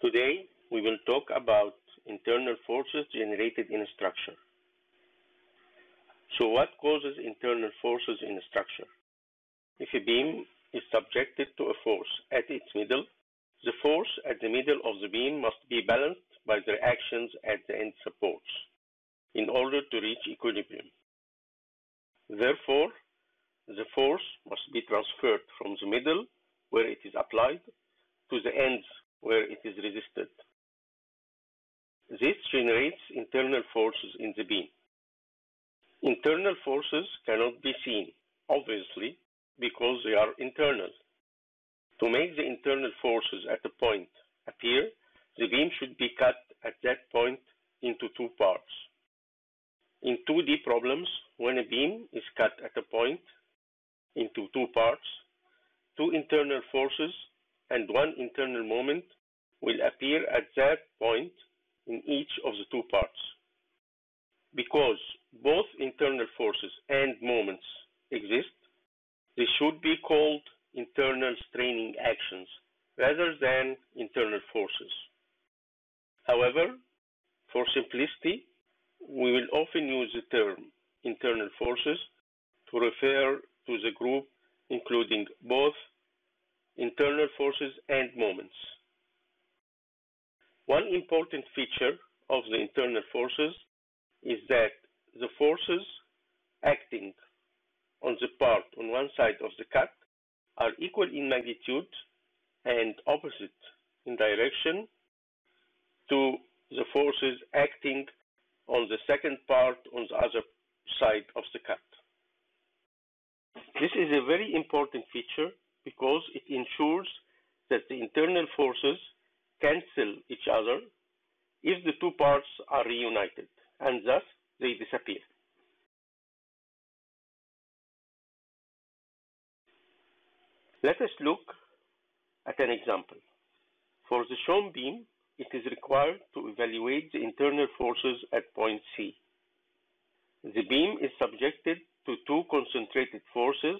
Today, we will talk about internal forces generated in a structure. So what causes internal forces in a structure? If a beam is subjected to a force at its middle, the force at the middle of the beam must be balanced by the reactions at the end supports in order to reach equilibrium. Therefore, the force must be transferred from the middle, where it is applied, to the ends, where it is resisted. This generates internal forces in the beam. Internal forces cannot be seen, obviously, because they are internal. To make the internal forces at a point appear, the beam should be cut at that point into two parts. In 2D problems, when a beam is cut at a point into two parts, two internal forces and one internal moment will appear at that point in each of the two parts. Because both internal forces and moments exist, they should be called internal straining actions rather than internal forces. However, for simplicity, we will often use the term internal forces to refer to the group including both internal forces and moments. One important feature of the internal forces is that the forces acting on the part on one side of the cut are equal in magnitude and opposite in direction to the forces acting on the second part on the other side of the cut. This is a very important feature because it ensures that the internal forces cancel each other if the two parts are reunited, and thus they disappear. Let us look at an example. For the shown beam, it is required to evaluate the internal forces at point C. The beam is subjected to two concentrated forces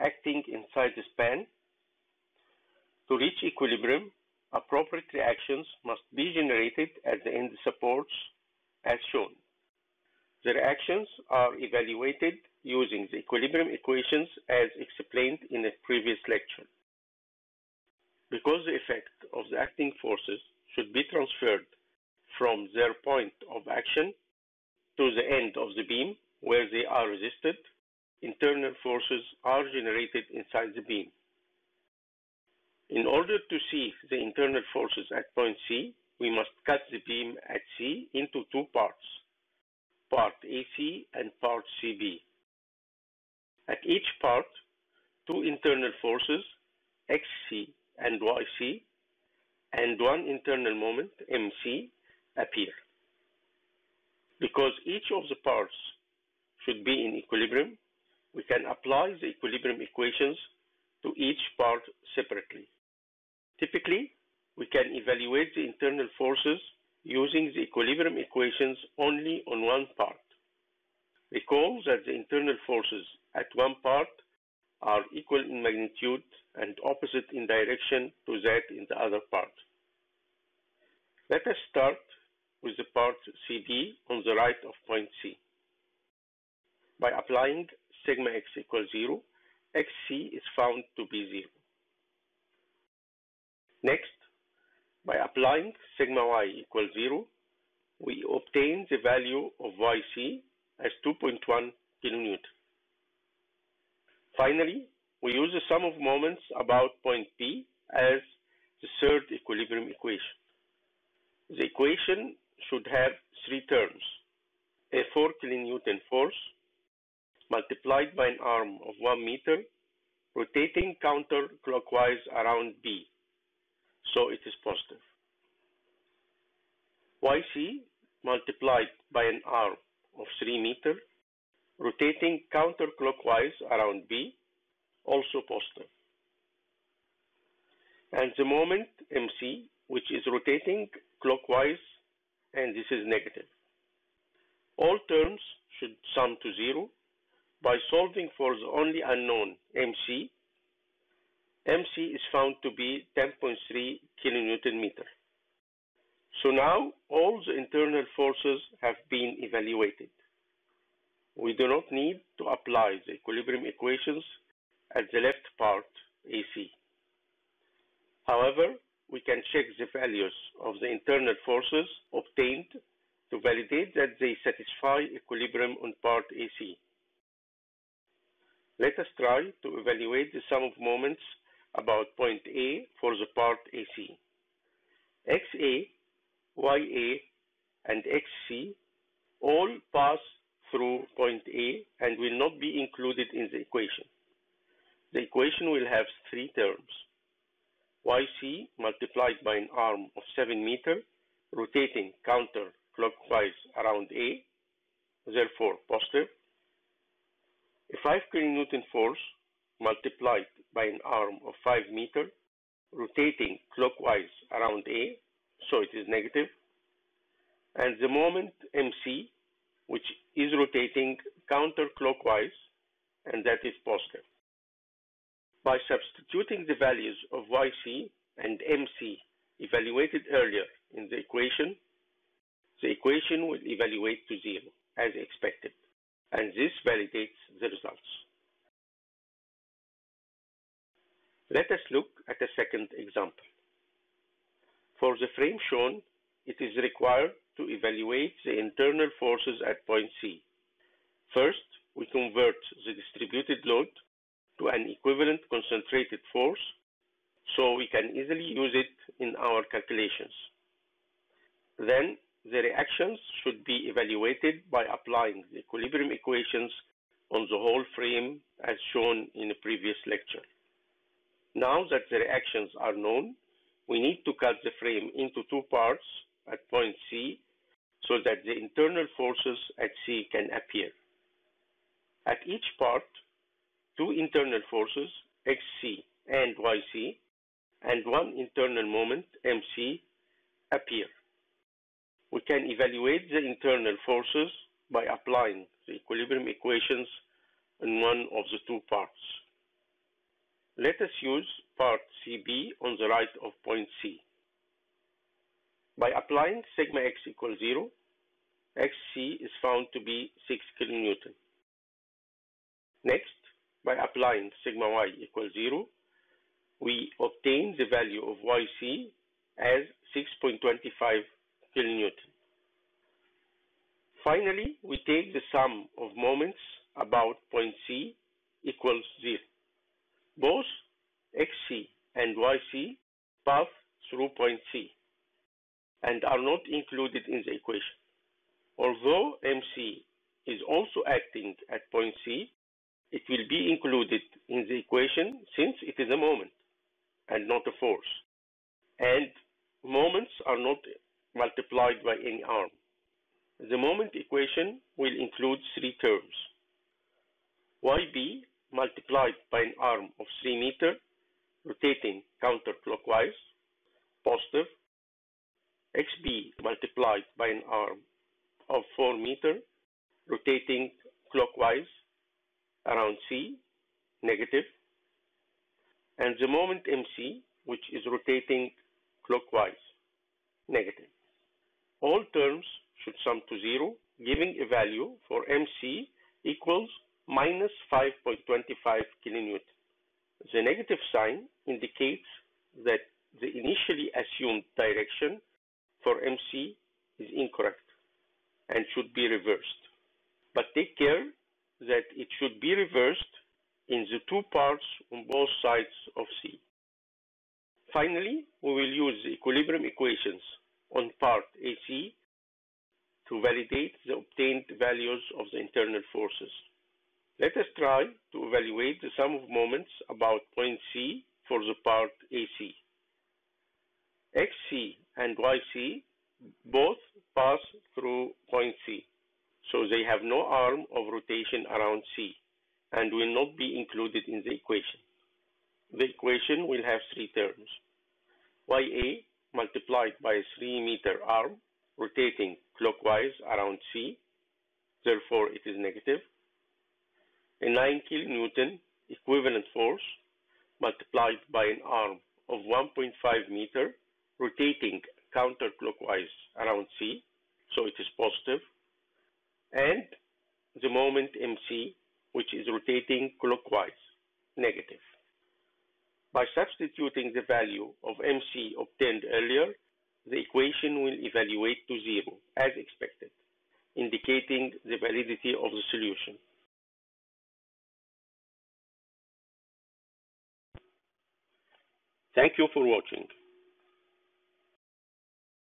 acting inside the span. To reach equilibrium, appropriate reactions must be generated at the end supports as shown. The reactions are evaluated using the equilibrium equations as explained in a previous lecture. Because the effect of the acting forces should be transferred from their point of action to the end of the beam where they are resisted, internal forces are generated inside the beam. In order to see the internal forces at point C, we must cut the beam at C into two parts, part AC and part CB. At each part, two internal forces, XC and YC, and one internal moment, MC, appear. Because each of the parts should be in equilibrium, we can apply the equilibrium equations to each part separately. Typically, we can evaluate the internal forces using the equilibrium equations only on one part. Recall that the internal forces at one part are equal in magnitude and opposite in direction to that in the other part. Let us start with the part CB on the right of point C. By applying sigma x equals 0, xc is found to be 0. Next, by applying sigma y equals 0, we obtain the value of yc as 2.1 kN. Finally, we use the sum of moments about point P as the third equilibrium equation. The equation should have three terms: a 4 kN force multiplied by an arm of 1 meter rotating counterclockwise around B, so it is positive. YC multiplied by an arm of 3 meter rotating counterclockwise around B, also positive. And the moment MC, which is rotating clockwise, and this is negative. All terms should sum to 0 by solving for the only unknown MC. MC is found to be 10.3 kN. So now all the internal forces have been evaluated. We do not need to apply the equilibrium equations at the left part, AC. However, we can check the values of the internal forces obtained to validate that they satisfy equilibrium on part AC. Let us try to evaluate the sum of moments about point A for the part AC. XA, YA, and XC all pass through point A and will not be included in the equation. The equation will have three terms. YC multiplied by an arm of 7 meters, rotating counterclockwise around A, therefore positive. A 5 kN force multiplied by an arm of 5 meters, rotating clockwise around A, so it is negative. And the moment MC, which is rotating counterclockwise, and that is positive. By substituting the values of YC and MC evaluated earlier in the equation will evaluate to zero as expected, and this validates the results. Let us look at a second example. For the frame shown, it is required to evaluate the internal forces at point C. First, we convert the distributed load to an equivalent concentrated force, so we can easily use it in our calculations. Then, the reactions should be evaluated by applying the equilibrium equations on the whole frame as shown in the previous lecture. Now that the reactions are known, we need to cut the frame into two parts at point C so that the internal forces at C can appear. At each part, two internal forces, XC and YC, and one internal moment, MC, appear. We can evaluate the internal forces by applying the equilibrium equations in one of the two parts. Let us use part CB on the right of point C. By applying sigma x equals 0, XC is found to be 6 kN. Next, by applying sigma y equals 0, we obtain the value of YC as 6.25 kN. Finally, we take the sum of moments about point C equals 0. Both XC and YC pass through point C and are not included in the equation. Although MC is also acting at point C, it will be included in the equation since it is a moment and not a force, and moments are not multiplied by any arm. The moment equation will include three terms. YB multiplied by an arm of 3 meters, rotating counterclockwise, positive. XB multiplied by an arm of 4 meters, rotating clockwise around C, negative. And the moment MC, which is rotating clockwise, negative. All terms should sum to 0, giving a value for MC equals minus 5.25 kN. The negative sign indicates that the initially assumed direction for MC is incorrect and should be reversed. But take care that it should be reversed in the two parts on both sides of C. Finally, we will use the equilibrium equations on part AC to validate the obtained values of the internal forces. Let us try to evaluate the sum of moments about point C for the part AC. XC and YC both pass through point C, so they have no arm of rotation around C and will not be included in the equation. The equation will have three terms. YA multiplied by a 3-meter arm rotating clockwise around C, therefore it is negative. A 9 kN equivalent force multiplied by an arm of 1.5 meter rotating counterclockwise around C, so it is positive, and the moment MC, which is rotating clockwise, negative. By substituting the value of MC obtained earlier, the equation will evaluate to zero as expected, indicating the validity of the solution. Thank you for watching.